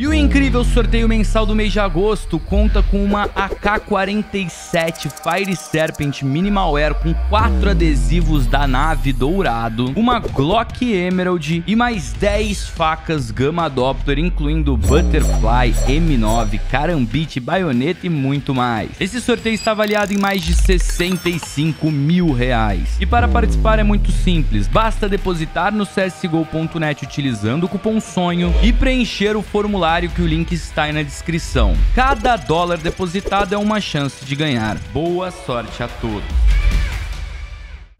E o incrível sorteio mensal do mês de agosto conta com uma AK-47 Fire Serpent Minimalware com 4 adesivos da nave dourado, uma Glock Emerald e mais 10 facas Gamma Doppler, incluindo Butterfly, M9, Karambit, Bayoneta e muito mais. Esse sorteio está avaliado em mais de R$ 65 mil. E para participar é muito simples, basta depositar no csgo.net utilizando o cupom SONHO e preencher o formulário que o link está aí na descrição. Cada dólar depositado é uma chance de ganhar. Boa sorte a todos.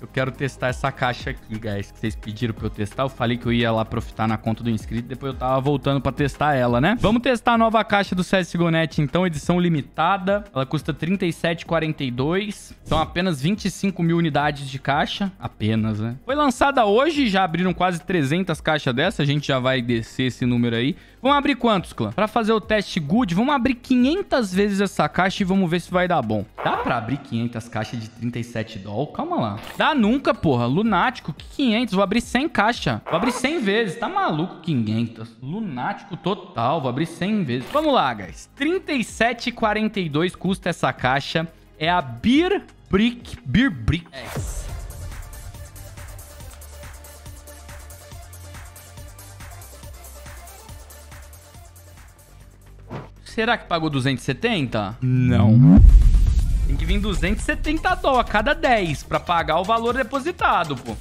Eu quero testar essa caixa aqui, guys, que vocês pediram pra eu testar. Eu falei que eu ia lá profitar na conta do inscrito, depois eu tava voltando pra testar ela, né? Vamos testar a nova caixa do csgo.net, então, edição limitada. Ela custa R$ 37,42. São apenas 25 mil unidades de caixa. Apenas, né? Foi lançada hoje, já abriram quase 300 caixas dessa. A gente já vai descer esse número aí. Vamos abrir quantos, clã? Pra fazer o teste good, vamos abrir 500 vezes essa caixa e vamos ver se vai dar bom. Dá pra abrir 500 caixas de 37 doll? Calma lá. Dá nunca, porra. Lunático, que 500? Vou abrir 100 caixas. Vou abrir 100 vezes. Tá maluco, 500. Lunático total. Vou abrir 100 vezes. Vamos lá, guys. R$ 37,42 custa essa caixa. É a Bearbrick. Será que pagou 270? Não. Tem que vir 270 dólares a cada 10 pra pagar o valor depositado, pô.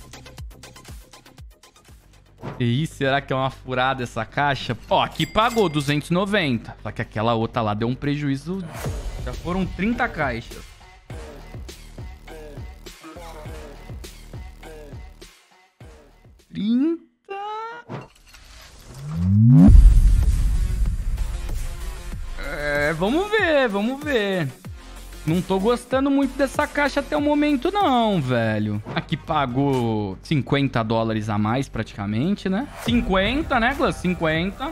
E será que é uma furada essa caixa? Ó, aqui pagou 290. Só que aquela outra lá deu um prejuízo. Já foram 30 caixas. Vamos ver. Não tô gostando muito dessa caixa até o momento não, velho. Aqui pagou 50 dólares a mais praticamente, né? 50, né, Glass? 50.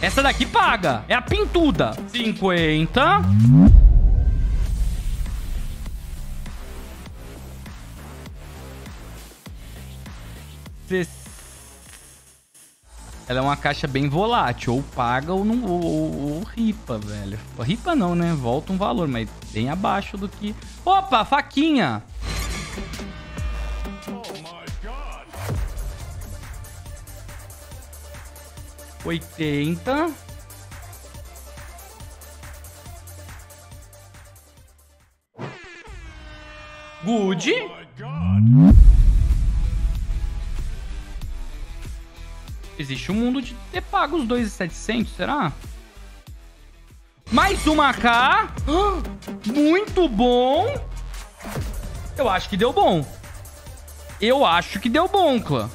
Essa daqui paga. É a pintuda. 50. Ela é uma caixa bem volátil, ou paga ou não, ou ripa, velho. Ripa não, né? Volta um valor, mas bem abaixo do que... Opa, faquinha! Oh, my God. 80. Good. Oh, my God. Existe um mundo de ter pago os 2.700, será? Mais uma AK. Muito bom. Eu acho que deu bom. Clã.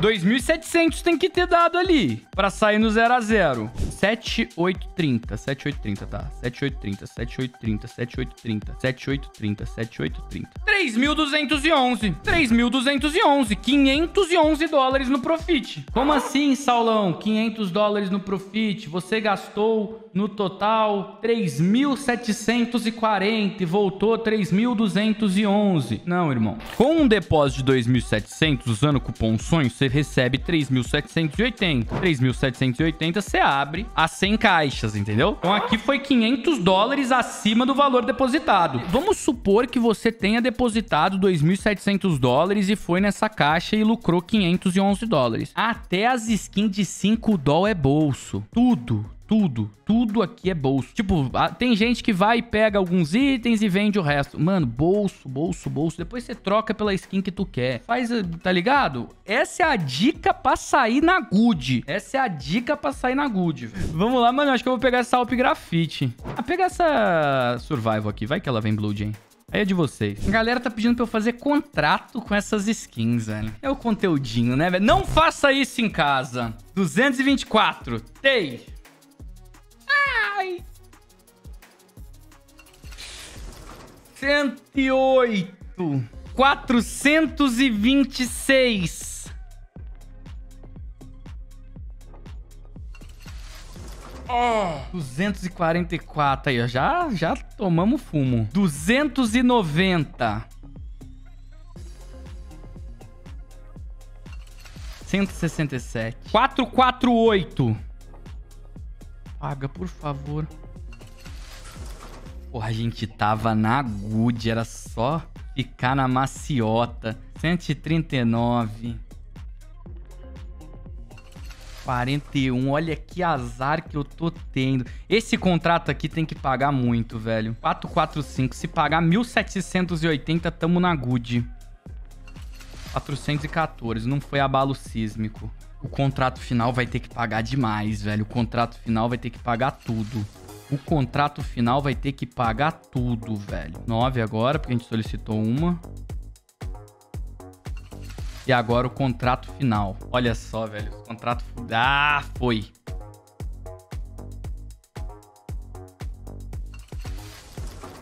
2.700 tem que ter dado ali pra sair no 0 a 0. 7830, 7830, tá? 7830, 7830, 7830, 7830, 7830. 3.211, 3.211, 511 dólares no profit. Como assim, Saulão? 500 dólares no profit? Você gastou no total 3.740 e voltou 3.211. Não, irmão. Com um depósito de 2.700 usando o cupom SONHO, você recebe 3.780. 3.780 você abre a 100 caixas, entendeu? Então aqui foi 500 dólares acima do valor depositado. Vamos supor que você tenha depositado 2.700 dólares e foi nessa caixa e lucrou 511 dólares. Até as skins de 5 doll é bolso. Tudo aqui é bolso. Tipo, tem gente que vai e pega alguns itens e vende o resto. Mano, bolso. Depois você troca pela skin que tu quer. Faz, tá ligado? Essa é a dica pra sair na good. Vamos lá, mano. Acho que eu vou pegar essa Alp Grafite. Ah, pega essa Survival aqui. Vai que ela vem Blue Jam. Aí é de vocês. A galera tá pedindo pra eu fazer contrato com essas skins, velho. É o conteúdinho, né, velho? Não faça isso em casa. 224. Tei. Ai. 108. 426. 244 aí, ó. Já tomamos fumo. 290. 167. 448. Paga, por favor. Porra, a gente tava na good. Era só ficar na maciota. 139. 41, olha que azar que eu tô tendo. Esse contrato aqui tem que pagar muito, velho. 445, se pagar 1.780, tamo na good. 414, não foi abalo sísmico. O contrato final vai ter que pagar demais, velho. O contrato final vai ter que pagar tudo. O contrato final vai ter que pagar tudo, velho. 9 agora, porque a gente solicitou uma. E agora o contrato final. Olha só, velho. O contrato... Ah, foi.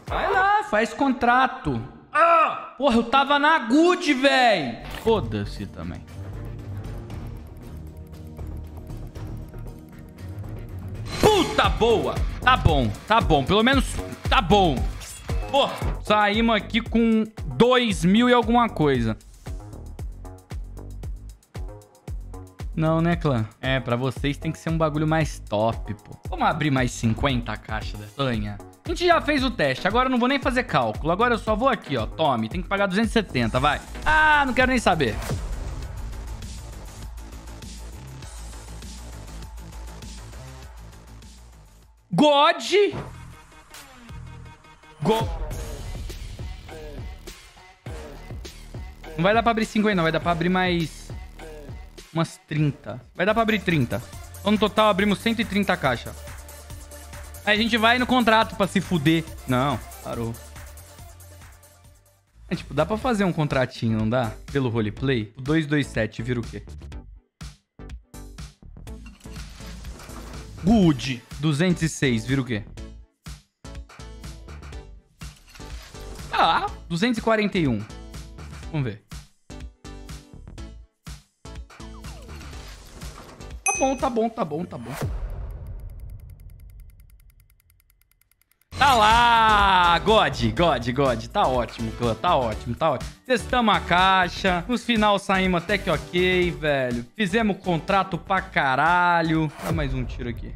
Vai lá, faz contrato. Ah! Porra, eu tava na good, velho. Foda-se também. Puta boa. Tá bom, tá bom. Pelo menos tá bom. Porra, saímos aqui com 2.000 e alguma coisa. Não, né, clã? É, pra vocês tem que ser um bagulho mais top, pô. Vamos abrir mais 50 caixas dessa sanha? A gente já fez o teste, agora eu não vou nem fazer cálculo. Agora eu só vou aqui, ó. Tome, tem que pagar 270, vai. Ah, não quero nem saber. God! God! Não vai dar pra abrir 50 não, vai dar pra abrir mais... umas 30. Vai dar pra abrir 30. Então, no total, abrimos 130 caixas. Aí a gente vai no contrato pra se fuder. Não, parou. É, tipo, dá pra fazer um contratinho, não dá? Pelo roleplay? O 227 vira o quê? Good. 206 vira o quê? Ah, 241. Vamos ver. Tá bom, tá bom, tá bom. Tá lá! God, God, God. Tá ótimo, clã. Tá ótimo, tá ótimo. Testamos a caixa. No final saímos até que ok, velho. Fizemos contrato pra caralho. Dá mais um tiro aqui.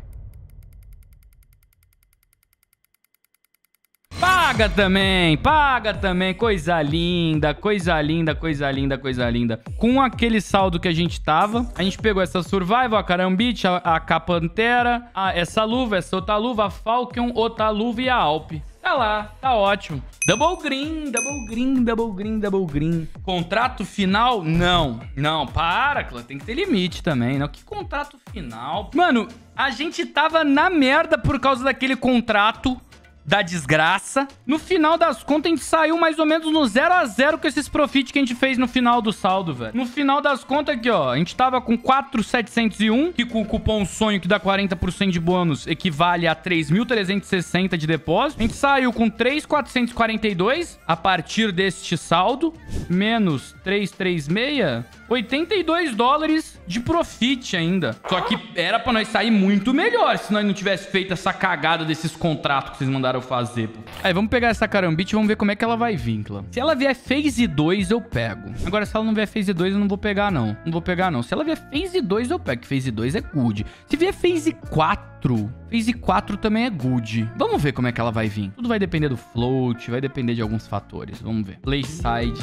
Paga também, paga também. Coisa linda, coisa linda, coisa linda, coisa linda. Com aquele saldo que a gente tava, a gente pegou essa Survival, a Karambit, a Capantera, essa luva, essa outra luva, a Falcon, outra luva e a Alp. Tá lá, tá ótimo. Double green, double green, double green, double green. Contrato final? Não. Não, para, clã. Tem que ter limite também, não. Que contrato final? Mano, a gente tava na merda por causa daquele contrato... da desgraça. No final das contas, a gente saiu mais ou menos no 0 a 0 com esses profit que a gente fez no final do saldo, velho. No final das contas aqui, ó, a gente tava com 4.701, que com o cupom sonho, que dá 40% de bônus, equivale a 3.360 de depósito. A gente saiu com 3.442 a partir deste saldo, menos 336, 82 dólares de profit ainda. Só que era pra nós sair muito melhor se nós não tivesse feito essa cagada desses contratos que vocês mandaram eu fazer, pô. Aí, vamos pegar essa Karambit e vamos ver como é que ela vai vir, clã. Se ela vier Phase 2, eu pego. Agora, se ela não vier Phase 2, eu não vou pegar, não. Não vou pegar, não. Se ela vier Phase 2, eu pego. Phase 2 é good. Se vier Phase 4... Phase 4 também é good. Vamos ver como é que ela vai vir. Tudo vai depender do float, vai depender de alguns fatores. Vamos ver. Playside.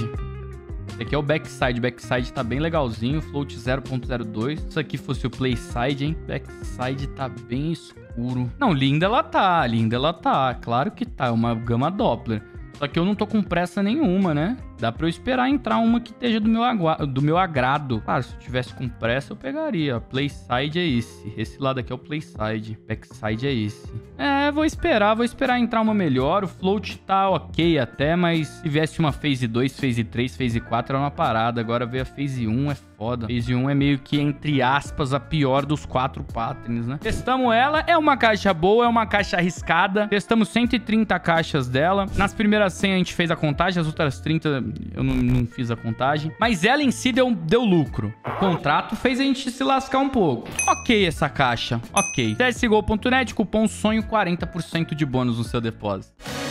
Esse aqui é o backside. Backside tá bem legalzinho. Float 0.02. Se aqui fosse o playside, hein? Backside tá bem escuro. Não, linda ela tá. Linda ela tá. Claro que tá. É uma Gamma Doppler. Só que eu não tô com pressa nenhuma, né? Dá pra eu esperar entrar uma que esteja do meu agrado. Claro, se eu tivesse com pressa, eu pegaria. Playside é esse. Esse lado aqui é o playside. Backside é esse. É, vou esperar entrar uma melhor. O float tá ok até, mas se viesse uma Phase 2, Phase 3, Phase 4 era uma parada. Agora veio a Phase 1, é foda. Phase 1 é meio que, entre aspas, a pior dos 4 patterns, né? Testamos ela, é uma caixa boa, é uma caixa arriscada. Testamos 130 caixas dela. Nas primeiras 100 a gente fez a contagem, as outras 30... eu não fiz a contagem. Mas ela em si deu lucro. O contrato fez a gente se lascar um pouco. Ok essa caixa, ok. csgo.net, cupom SONHO, 40% de bônus no seu depósito.